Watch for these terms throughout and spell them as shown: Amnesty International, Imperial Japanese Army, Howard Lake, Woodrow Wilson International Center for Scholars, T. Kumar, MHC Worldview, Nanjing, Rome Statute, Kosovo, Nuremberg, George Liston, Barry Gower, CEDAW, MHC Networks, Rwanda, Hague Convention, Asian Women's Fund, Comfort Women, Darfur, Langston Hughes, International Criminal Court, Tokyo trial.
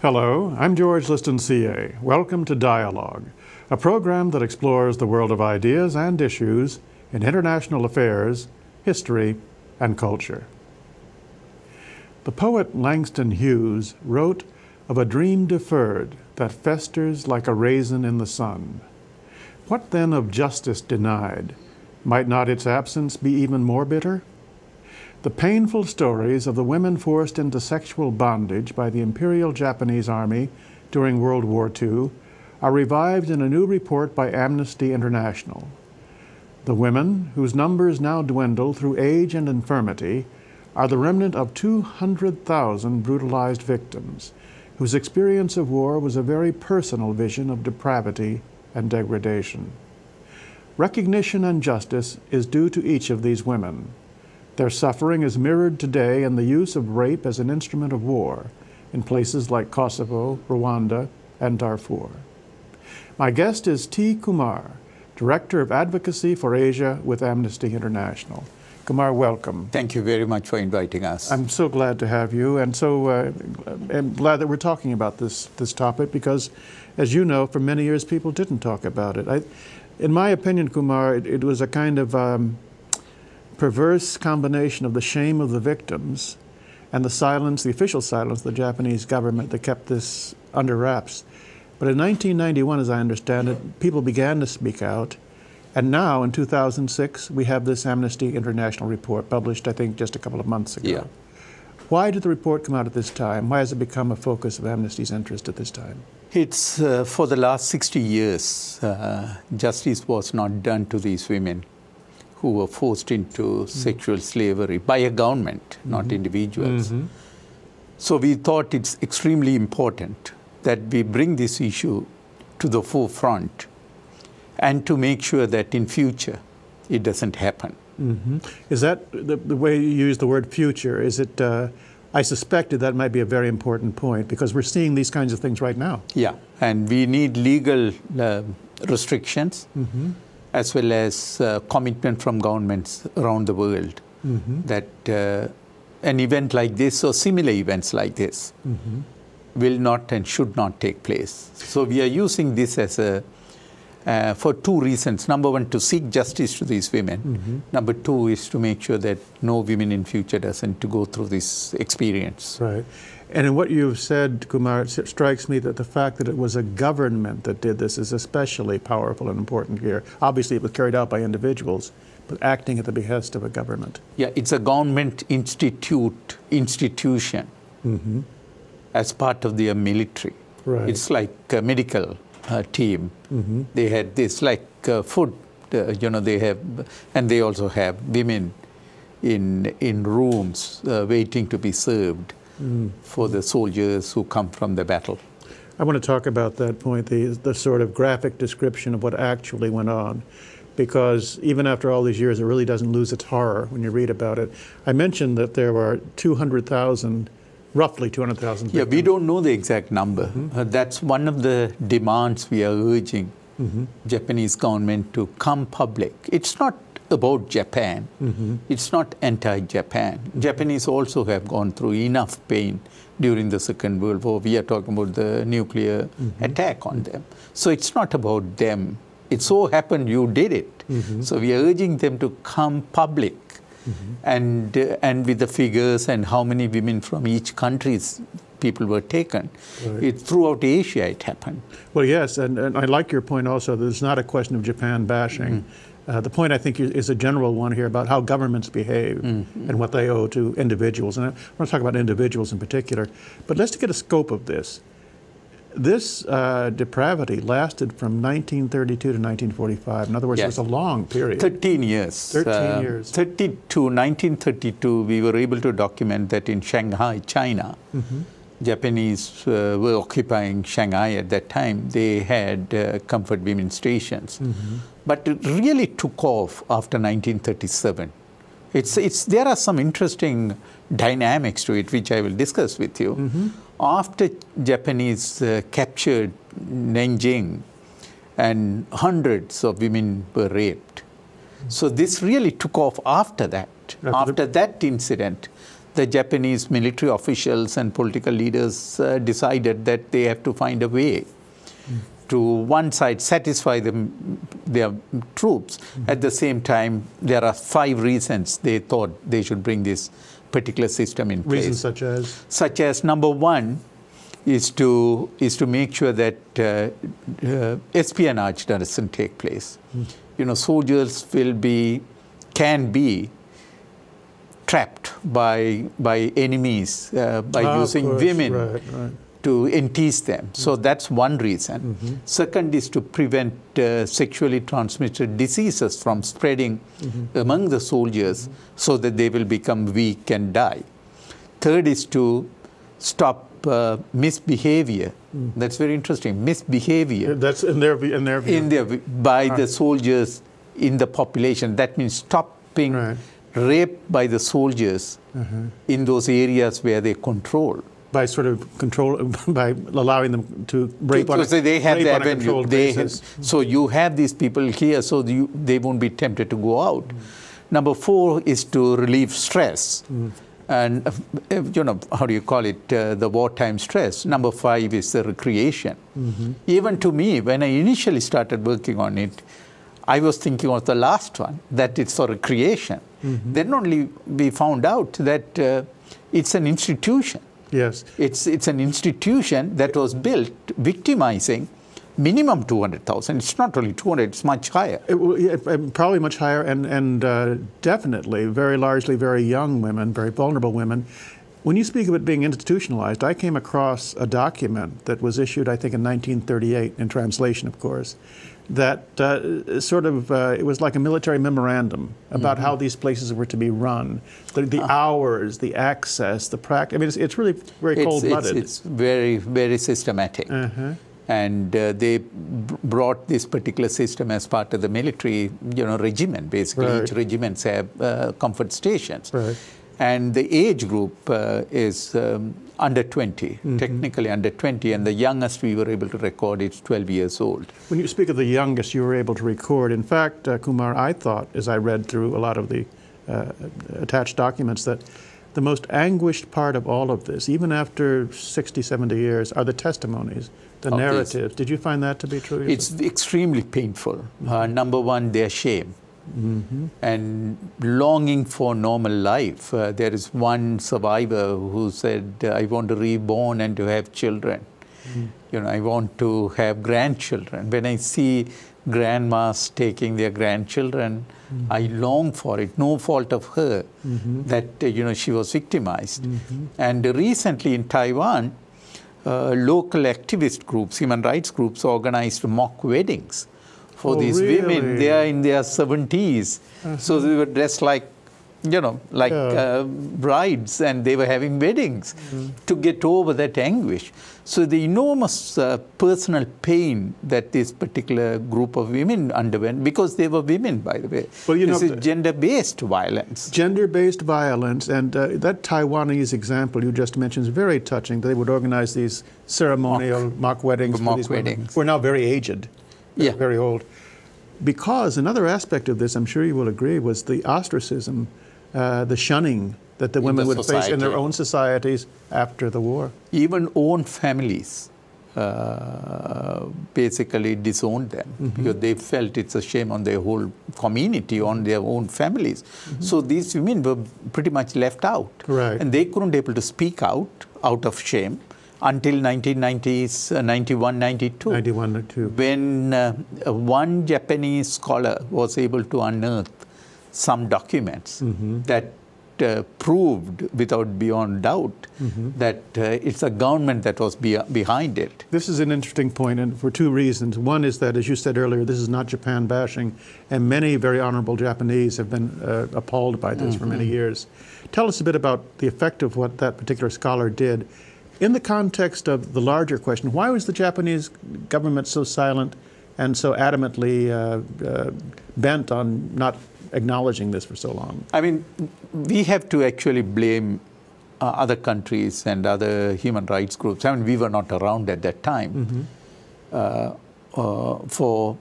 Hello, I'm George Liston, CA. Welcome to Dialogue, a program that explores the world of ideas and issues in international affairs, history, and culture. The poet Langston Hughes wrote of a dream deferred that festers like a raisin in the sun. What then of justice denied? Might not its absence be even more bitter? The painful stories of the women forced into sexual bondage by the Imperial Japanese Army during World War II are revived in a new report by Amnesty International. The women, whose numbers now dwindle through age and infirmity, are the remnant of 200,000 brutalized victims, whose experience of war was a very personal vision of depravity and degradation. Recognition and justice is due to each of these women. Their suffering is mirrored today in the use of rape as an instrument of war in places like Kosovo, Rwanda, and Darfur. My guest is T. Kumar, Director of Advocacy for Asia with Amnesty International. Kumar, welcome. Thank you very much for inviting us. I'm so glad to have you, and so I'm glad that we're talking about this topic because, as you know, for many years people didn't talk about it. In my opinion, Kumar, it was a kind of perverse combination of the shame of the victims and the silence, the official silence of the Japanese government that kept this under wraps. But in 1991, as I understand it, people began to speak out. And now, in 2006, we have this Amnesty International report published, I think, just a couple of months ago. Yeah. Why did the report come out at this time? Why has it become a focus of Amnesty's interest at this time? It's for the last 60 years, justice was not done to these women who were forced into sexual slavery by a government, not individuals. So we thought it's extremely important that we bring this issue to the forefront and to make sure that in future it doesn't happen. Is that the way you use the word future? Is it, I suspected that might be a very important point because we're seeing these kinds of things right now. Yeah, and we need legal restrictions. As well as commitment from governments around the world that an event like this or similar events like this will not and should not take place. So we are using this as a, for two reasons. Number one, to seek justice to these women. Number two is to make sure that no women in future doesn't to go through this experience. Right. And in what you've said, Kumar, it strikes me that the fact that it was a government that did this is especially powerful and important here. Obviously, it was carried out by individuals, but acting at the behest of a government. Yeah, it's a government institution as part of their military. Right. It's like a medical team. They had this, like food, you know, they have, and they also have women in rooms waiting to be served. For the soldiers who come from the battle. I want to talk about that point, the sort of graphic description of what actually went on, because even after all these years, it really doesn't lose its horror when you read about it. I mentioned that there were 200,000, roughly 200,000 people. Yeah, we don't know the exact number. That's one of the demands we are urging Japanese government to come public. It's not about Japan. It's not anti-Japan. Japanese also have gone through enough pain during the Second World War. We are talking about the nuclear attack on them. So it's not about them. It so happened you did it. So we are urging them to come public and with the figures and how many women from each country's people were taken. Right. It, throughout Asia it happened. Well, yes, and I like your point also that it's not a question of Japan bashing. The point, I think, is a general one here about how governments behave and what they owe to individuals. And I want to talk about individuals in particular. But let's get a scope of this. This depravity lasted from 1932 to 1945. In other words, yes, it was a long period. 13 years. 1932, we were able to document that in Shanghai, China. Japanese were occupying Shanghai at that time. They had Comfort Women stations. But it really took off after 1937. There are some interesting dynamics to it, which I will discuss with you. After Japanese captured Nanjing, and hundreds of women were raped. So this really took off after that. After that incident, the Japanese military officials and political leaders decided that they have to find a way to, one side, satisfy their troops. At the same time, there are 5 reasons they thought they should bring this particular system in place. Reasons such as? Such as, number one, is to make sure that espionage doesn't take place. You know, soldiers can be trapped by enemies by using women to entice them. So that's one reason. Second is to prevent sexually transmitted diseases from spreading among the soldiers so that they will become weak and die. Third is to stop misbehavior. That's very interesting. Misbehavior. That's in their view. By the soldiers in the population. That means stopping rape by the soldiers in those areas where they control. By sort of control, by allowing them to rape on a controlled basis. So you have these people here, so they won't be tempted to go out. Number 4 is to relieve stress. And, you know, how do you call it, the wartime stress. Number 5 is the recreation. Even to me, when I initially started working on it, I was thinking of the last one, that it's for recreation. Then only we found out that it's an institution. Yes. It's an institution that was built victimizing minimum 200,000. It's not really 200, it's much higher. Probably much higher, and definitely very largely very young women, very vulnerable women. When you speak of it being institutionalized, I came across a document that was issued, I think, in 1938, in translation, of course, that sort of, it was like a military memorandum about how these places were to be run, the hours, the access, the practice. I mean, it's really very cold-blooded. It's very, very systematic. And they brought this particular system as part of the military, you know, regiment. Basically, each regiment have comfort stations. And the age group is under 20, technically under 20. And the youngest we were able to record is 12 years old. When you speak of the youngest you were able to record, in fact, Kumar, I thought, as I read through a lot of the attached documents, that the most anguished part of all of this, even after 60, 70 years, are the testimonies, the narratives. Did you find that to be true yourself? It's extremely painful. Number one, their shame. And longing for normal life. There is one survivor who said, I want to reborn and to have children. You know, I want to have grandchildren. When I see grandmas taking their grandchildren, I long for it. No fault of her that, you know, she was victimized. And recently in Taiwan, local activist groups, human rights groups, organized mock weddings for these women. They are in their 70s. So they were dressed like, you know, like brides, and they were having weddings to get over that anguish. So the enormous personal pain that this particular group of women underwent, because they were women, by the way. Well, you know, this is gender-based violence. Gender-based violence, and that Taiwanese example you just mentioned is very touching. They would organize these ceremonial mock weddings. We're now very aged. Yeah. Very old. Because another aspect of this, I'm sure you will agree, was the ostracism, the shunning that the women would face in their own societies after the war. Even own families basically disowned them because they felt it's a shame on their whole community, on their own families. So these women were pretty much left out. And they couldn't be able to speak out of shame until 1990s, 91, 92, when one Japanese scholar was able to unearth some documents that proved without beyond doubt that it's a government that was behind it. This is an interesting point, and for two reasons. One is that, as you said earlier, this is not Japan bashing, and many very honorable Japanese have been appalled by this for many years. Tell us a bit about the effect of what that particular scholar did in the context of the larger question. Why was the Japanese government so silent and so adamantly bent on not acknowledging this for so long? I mean, we have to actually blame other countries and other human rights groups. I mean, we were not around at that time for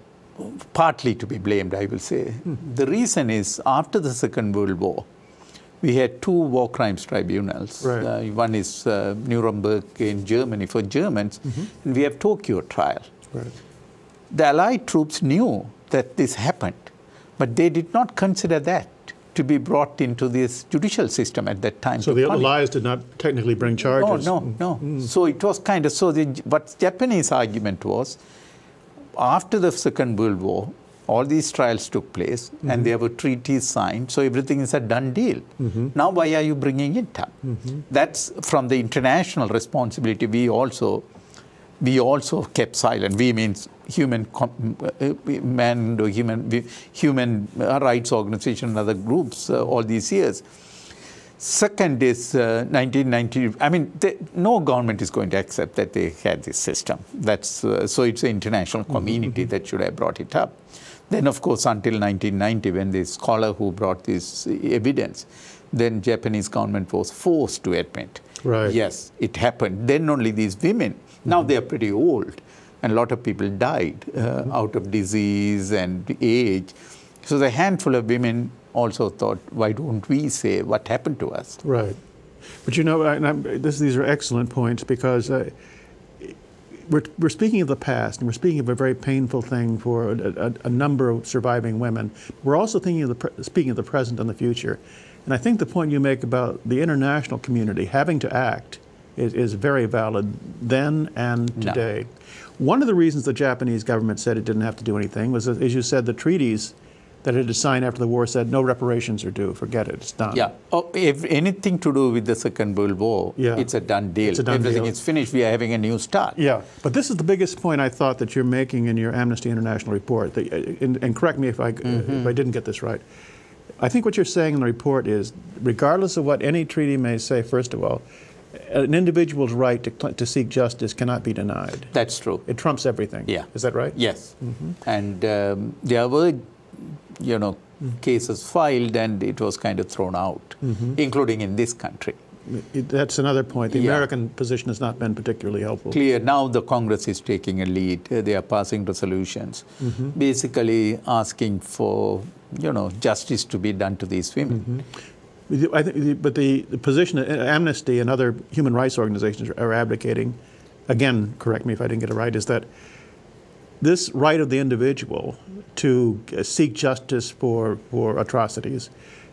partly to be blamed, I will say. The reason is, after the Second World War, we had two war crimes tribunals. Right. One is Nuremberg in Germany for Germans, and we have Tokyo trial. Right. The Allied troops knew that this happened, but they did not consider that to be brought into this judicial system at that time. So the Allies did not technically bring charges? Oh, no, no. So it was kind of, so what Japanese argument was, after the Second World War, all these trials took place, and there were treaties signed, so everything is a done deal. Now why are you bringing it up? That's from the international responsibility. We also kept silent. We means human rights organization and other groups all these years. Second is 1990. I mean, no government is going to accept that they had this system. That's so it's the international community that should have brought it up. Then, of course, until 1990, when the scholar who brought this evidence, then Japanese government was forced to admit, right, yes, it happened. Then only these women. Now they are pretty old, and a lot of people died out of disease and age. So the handful of women also thought, why don't we say what happened to us? Right. But you know, these are excellent points, because we're speaking of the past, and we're speaking of a very painful thing for a number of surviving women. We're also thinking of speaking of the present and the future. And I think the point you make about the international community having to act is very valid then and today. No. One of the reasons the Japanese government said it didn't have to do anything was, as you said, the treaties that it had signed after the war said no reparations are due, forget it, it's done. Yeah, if anything to do with the Second World War, it's a done deal. It's a done deal. Everything is finished, we are having a new start. Yeah, but this is the biggest point I thought that you're making in your Amnesty International report, that, and correct me if I didn't get this right. I think what you're saying in the report is, regardless of what any treaty may say, first of all, an individual's right to seek justice cannot be denied. That's true. It trumps everything. Yeah. Is that right? Yes. And there were, you know, cases filed, and it was kind of thrown out, including in this country. That's another point. The American position has not been particularly helpful. Clear. Now the Congress is taking a lead. They are passing resolutions, basically asking for, you know, justice to be done to these women. I think, but the position that Amnesty and other human rights organizations are advocating, again, correct me if I didn't get it right, is that this right of the individual to seek justice for atrocities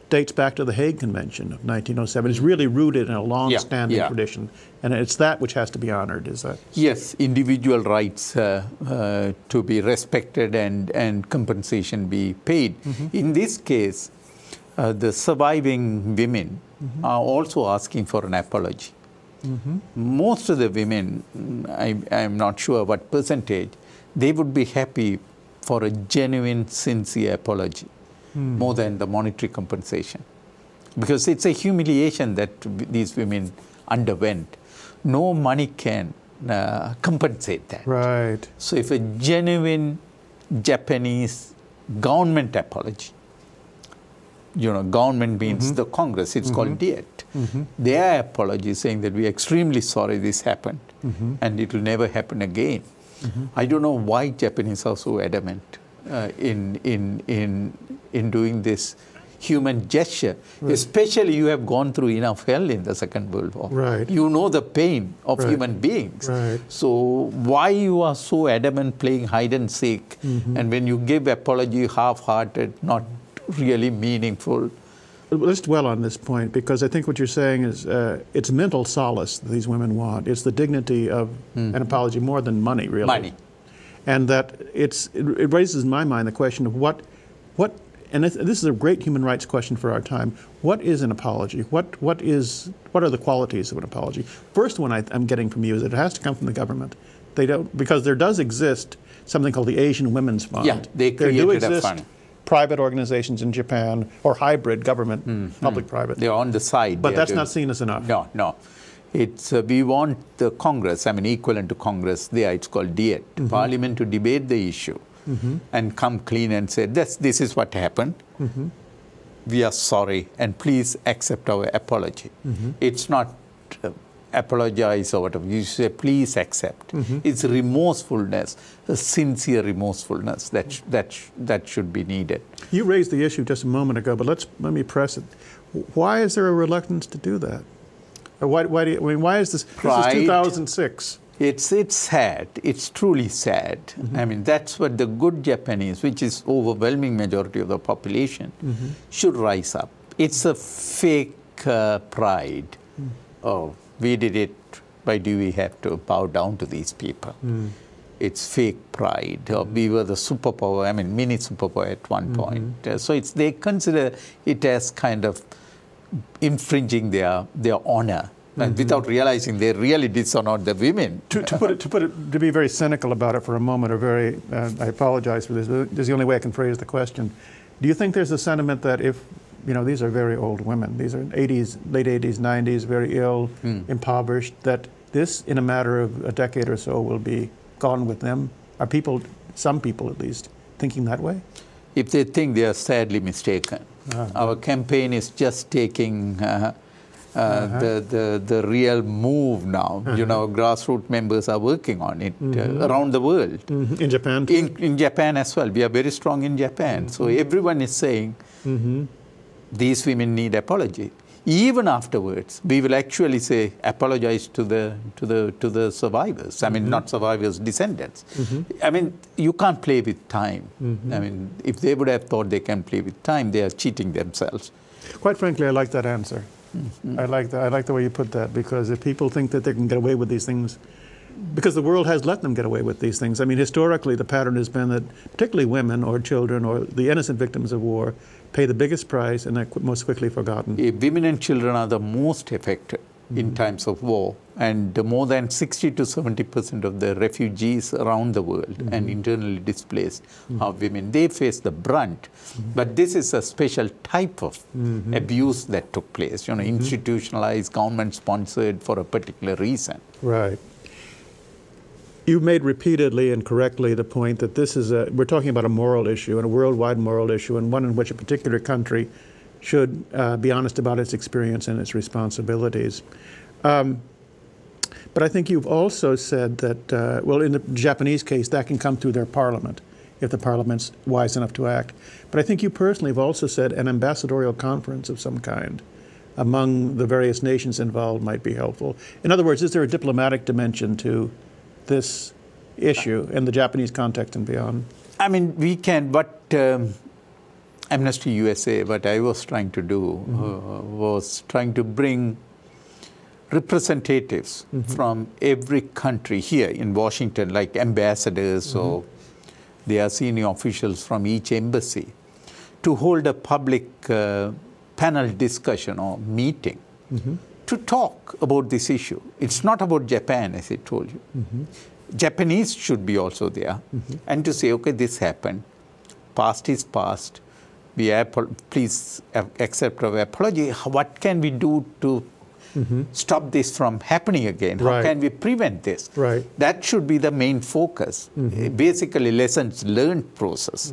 dates back to the Hague Convention of 1907. It's really rooted in a long-standing tradition, and it's that which has to be honored, is that? Yes, individual rights to be respected and compensation be paid. In this case, the surviving women are also asking for an apology. Most of the women, I'm not sure what percentage, they would be happy for a genuine, sincere apology, more than the monetary compensation. Because it's a humiliation that these women underwent. No money can compensate that. Right. So if a genuine Japanese government apology, you know, government means the Congress, it's called DIET. Their apology saying that we are extremely sorry this happened, and it will never happen again. I don't know why Japanese are so adamant in doing this human gesture. Right. Especially you have gone through enough hell in the Second World War. Right. You know the pain of human beings. Right. So why you are so adamant playing hide and seek, and when you give apology half-hearted, not really meaningful. Let's dwell on this point, because I think what you're saying is it's mental solace that these women want. It's the dignity of an apology more than money, really. Money. And that it raises in my mind the question of what, and this is a great human rights question for our time, what is an apology? What are the qualities of an apology? First one I'm getting from you is that it has to come from the government. They don't, because there does exist something called the Asian Women's Fund. Yeah, they created a fund. Private organizations in Japan, or hybrid government, public-private. They're on the side. But that's not seen as enough. No, no. It's, we want the Congress, I mean, equivalent to Congress there, it's called DIET, Parliament to debate the issue and come clean and say, this is what happened. We are sorry, and please accept our apology. It's not apologize or whatever. You say, please accept. It's remorsefulness, a sincere remorsefulness that should be needed. You raised the issue just a moment ago, but let me press it. Why is there a reluctance to do that? Why do you, I mean, why is this? Pride. This is 2006. It's sad. It's truly sad. Mm-hmm. I mean, that's what the good Japanese, which is overwhelming majority of the population, mm-hmm. should rise up. It's a fake pride. Mm. Oh, we did it. Why do we have to bow down to these people? Mm. It's fake pride. Mm. Or we were the superpower. I mean, mini superpower at one mm-hmm. point. So they consider it as kind of infringing their honor. And mm-hmm. without realizing they really dishonored the women. To be very cynical about it for a moment, or very, I apologize for this, but this is the only way I can phrase the question. Do you think there's a sentiment that if, you know, these are very old women, these are 80s, late 80s, 90s, very ill, impoverished, that this, in a matter of a decade or so, will be gone with them? Are people, some people at least, thinking that way? If they think, they are sadly mistaken. Our campaign is just taking the real move now. You know, grassroots members are working on it around the world. In Japan? In Japan as well. We are very strong in Japan. So everyone is saying, these women need apology. Even afterwards, we will actually say, apologize to the survivors. I mean, not survivors, descendants. I mean, you can't play with time. I mean, if they would have thought they can play with time, they are cheating themselves. Quite frankly, I like that answer. I like that. I like the way you put that, because if people think that they can get away with these things, because the world has let them get away with these things. I mean, historically, the pattern has been that particularly women or children or the innocent victims of war pay the biggest price and are most quickly forgotten. Women and children are the most affected in times of war, and more than 60% to 70% of the refugees around the world and internally displaced are women. They face the brunt, but this is a special type of abuse that took place, you know, institutionalized, government-sponsored for a particular reason. Right. You made repeatedly and correctly the point that this is we're talking about a moral issue, and a worldwide moral issue, and one in which a particular country should be honest about its experience and its responsibilities. But I think you've also said that, well, in the Japanese case, that can come through their parliament, if the parliament's wise enough to act. But I think you personally have also said an ambassadorial conference of some kind among the various nations involved might be helpful. In other words, is there a diplomatic dimension to this issue in the Japanese context and beyond? I mean, we can, but Amnesty USA, what I was trying to do was trying to bring representatives from every country here in Washington, like ambassadors or their senior officials from each embassy, to hold a public panel discussion or meeting to talk about this issue. It's not about Japan, as I told you. Japanese should be also there. And to say, okay, this happened. Past is past. We please accept our apology. What can we do to stop this from happening again? How can we prevent this? That should be the main focus. Basically, lessons learned process.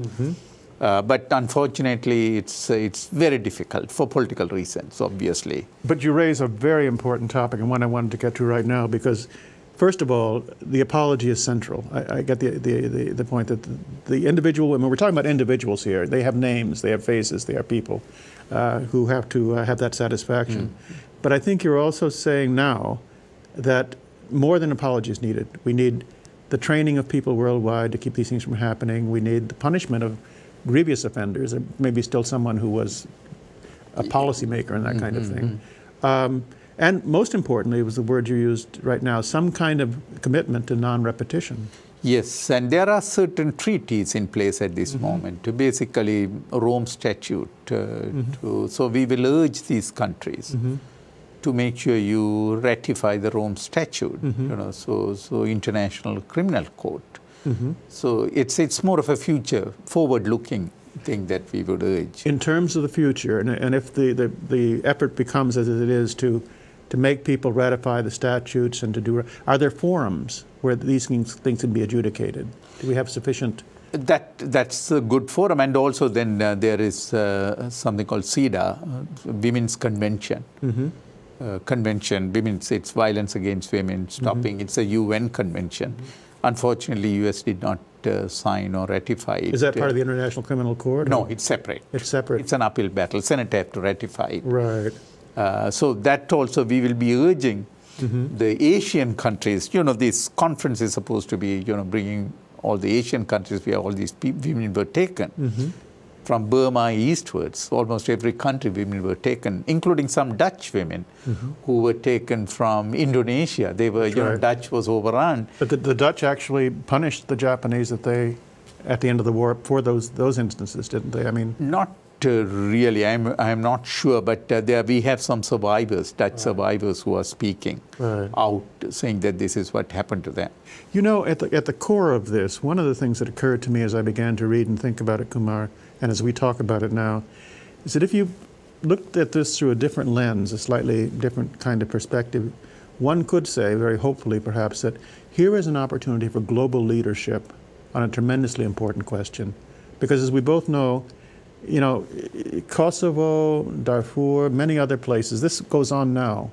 But unfortunately, it's very difficult for political reasons, obviously. But you raise a very important topic, and one I wanted to get to right now, because first of all, the apology is central. I get the point that the individual women, we're talking about individuals here, they have names, they have faces, they are people who have to have that satisfaction. But I think you're also saying now that more than apology is needed. We need the training of people worldwide to keep these things from happening. We need the punishment of grievous offenders, or maybe still someone who was a policymaker and that kind of thing. And most importantly, was the word you used right now, some kind of commitment to non-repetition. Yes, and there are certain treaties in place at this moment, to basically Rome Statute. So we will urge these countries to make sure you ratify the Rome Statute, you know, so International Criminal Court. So it's more of a future, forward-looking thing that we would urge. In terms of the future, and if the effort becomes as it is to make people ratify the statutes and to do, are there forums where these things can be adjudicated? Do we have sufficient? That's a good forum, and also then there is something called CEDAW, Women's Convention. Convention, women's, it's violence against women, stopping. It's a UN convention. Unfortunately, U.S. did not sign or ratify it. Is that part of the International Criminal Court? No, it's separate. It's separate. It's an uphill battle. Senate have to ratify it. Right. So that also we will be urging the Asian countries. You know, this conference is supposed to be, you know, bringing all the Asian countries where all these women were taken. From Burma eastwards, almost every country women were taken, including some Dutch women who were taken from Indonesia. They were, you know, Dutch was overrun. But the Dutch actually punished the Japanese that they, at the end of the war, for those instances, didn't they? I mean, not really. I'm not sure, but there we have some survivors, Dutch survivors, who are speaking out, saying that this is what happened to them. You know, at the core of this, one of the things that occurred to me as I began to read and think about it, Kumar, and as we talk about it now, is that if you looked at this through a different lens, a slightly different kind of perspective, one could say, very hopefully perhaps, that here is an opportunity for global leadership on a tremendously important question. Because as we both know, you know, Kosovo, Darfur, many other places, this goes on now.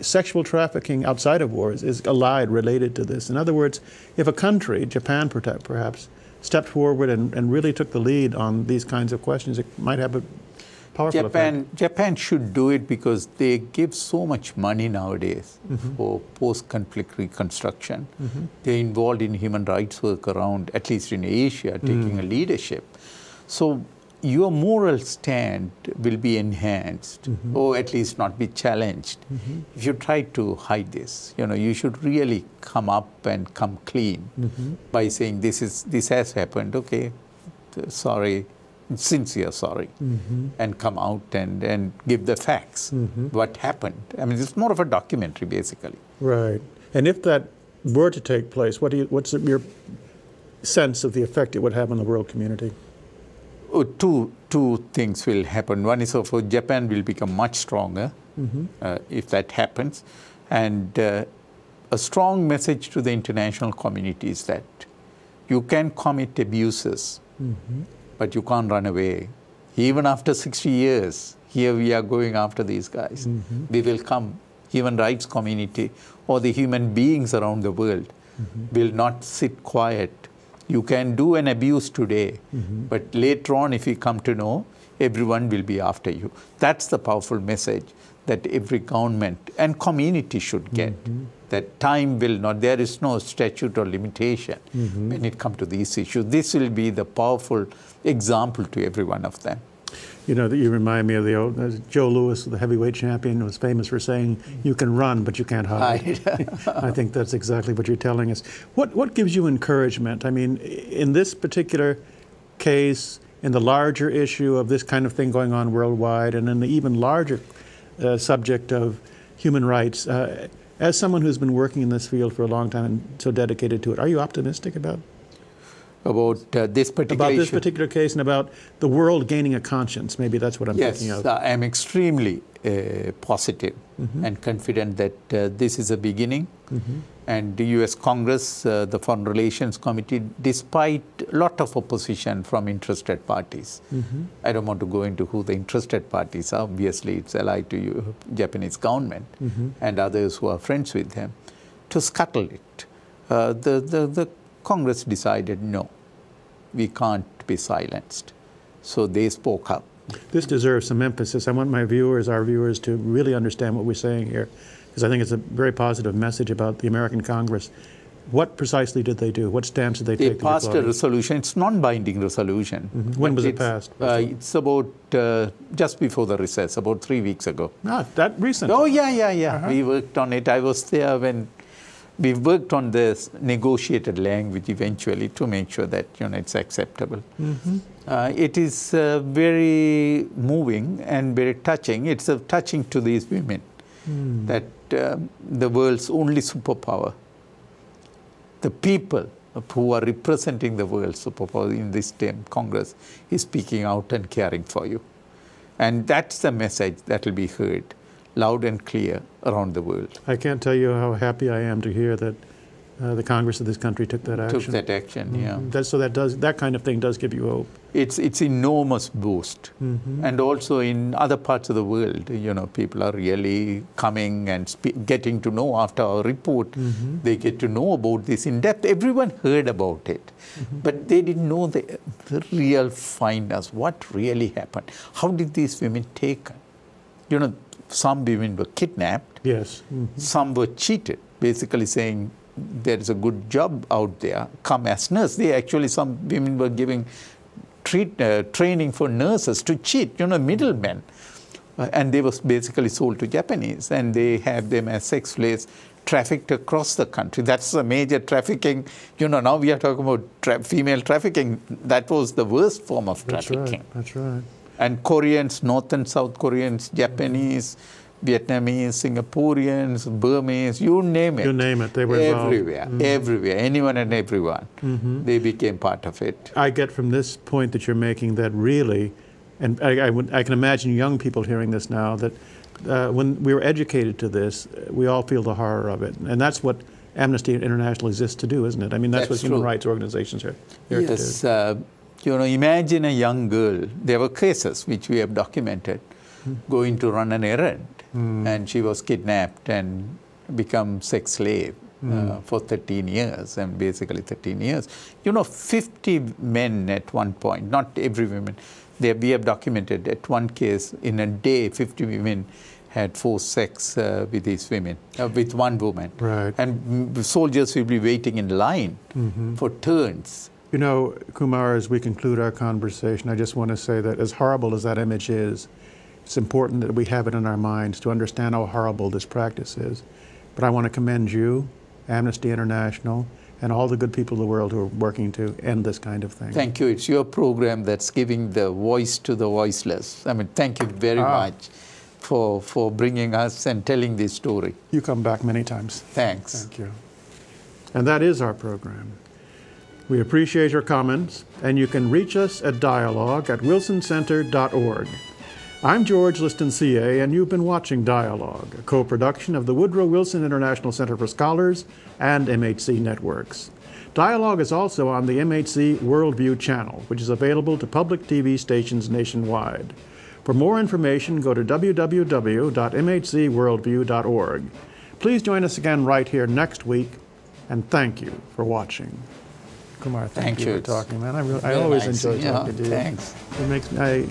Sexual trafficking outside of wars is allied, related to this. In other words, if a country, Japan perhaps, stepped forward and really took the lead on these kinds of questions, it might have a powerful effect. Japan should do it because they give so much money nowadays for post-conflict reconstruction. They're involved in human rights work around, at least in Asia, taking a leadership. So your moral stand will be enhanced, or at least not be challenged, if you try to hide this. You know, you should really come up and come clean by saying this has happened. Okay, sorry, sincere sorry, and come out and give the facts, what happened. I mean, it's more of a documentary basically. Right. And if that were to take place, what's your sense of the effect it would have on the world community? Oh, two things will happen. One is, for Japan will become much stronger if that happens. And a strong message to the international community is that you can commit abuses, but you can't run away. Even after 60 years, here we are going after these guys. They will come. Human rights community or the human beings around the world will not sit quiet. You can do an abuse today, but later on, if you come to know, everyone will be after you. That's the powerful message that every government and community should get, that time will not, there is no statute or limitation when it comes to these issues. This will be the powerful example to every one of them. You know, that you remind me of the old Joe Louis, the heavyweight champion, was famous for saying, "You can run, but you can't hide." I think that's exactly what you're telling us. What gives you encouragement? I mean, in this particular case, in the larger issue of this kind of thing going on worldwide, and in the even larger subject of human rights, as someone who's been working in this field for a long time and so dedicated to it, are you optimistic about this particular case and about the world gaining a conscience? Maybe that's what I'm thinking of. Yes, I'm extremely positive and confident that this is a beginning. And the U.S. Congress, the Foreign Relations Committee, despite a lot of opposition from interested parties. I don't want to go into who the interested parties are. Obviously, it's allied to the Japanese government and others who are friends with them, to scuttle it. The Congress decided, no, we can't be silenced. So they spoke up. This deserves some emphasis. I want my viewers, our viewers, to really understand what we're saying here, because I think it's a very positive message about the American Congress. What precisely did they do? What stance did they take? They passed a resolution. It's non-binding resolution. When was it passed? It's about just before the recess, about 3 weeks ago. Ah, that recent? Oh, yeah, yeah, yeah. We worked on it. I was there when... We've worked on this negotiated language eventually to make sure that, you know, it's acceptable. It is very moving and very touching. It's touching to these women that the world's only superpower, the people who are representing the world's superpower in this damn Congress, is speaking out and caring for you. And that's the message that will be heard loud and clear around the world. I can't tell you how happy I am to hear that The Congress of this country took that action. Yeah. So that kind of thing does give you hope. It's enormous boost, and also in other parts of the world, you know, people are really coming and getting to know after our report. They get to know about this in depth. Everyone heard about it, but they didn't know the real findings. What really happened? How did these women taken? You know, some women were kidnapped. Yes. Some were cheated, basically saying, there is a good job out there, come as nurse. They actually, some women were giving training for nurses to cheat, you know, middlemen. And they were basically sold to Japanese, and they have them as sex slaves trafficked across the country. That's a major trafficking. You know, now we are talking about female trafficking. That was the worst form of trafficking. That's right. That's right. And Koreans, North and South Koreans, Japanese, Vietnamese, Singaporeans, Burmese, you name it. You name it. They were everywhere, everywhere, anyone and everyone. They became part of it. I get from this point that you're making that really, and I can imagine young people hearing this now, that when we were educated to this, we all feel the horror of it. And that's what Amnesty International exists to do, isn't it? I mean, that's what human rights organizations are here to do. You know, imagine a young girl. There were cases which we have documented, going to run an errand. And she was kidnapped and become sex slave for 13 years, and basically 13 years. You know, 50 men at one point, not every woman. We have documented at one case, in a day, 50 women had forced sex with these women, with one woman. Right. And soldiers will be waiting in line for turns. You know, Kumar, as we conclude our conversation, I just want to say that as horrible as that image is, it's important that we have it in our minds to understand how horrible this practice is. But I want to commend you, Amnesty International, and all the good people of the world who are working to end this kind of thing. Thank you. It's your program that's giving the voice to the voiceless. I mean, thank you very much for bringing us and telling this story. You come back many times. Thanks. Thank you. And that is our program. We appreciate your comments, and you can reach us at dialogue@wilsoncenter.org. I'm George Liston, CA, and you've been watching Dialogue, a co-production of the Woodrow Wilson International Center for Scholars and MHC Networks. Dialogue is also on the MHC Worldview channel, which is available to public TV stations nationwide. For more information, go to www.mhcworldview.org. Please join us again right here next week, and thank you for watching. Kumar, thank you for talking, man. I always enjoy talking to you. Thanks. It makes me...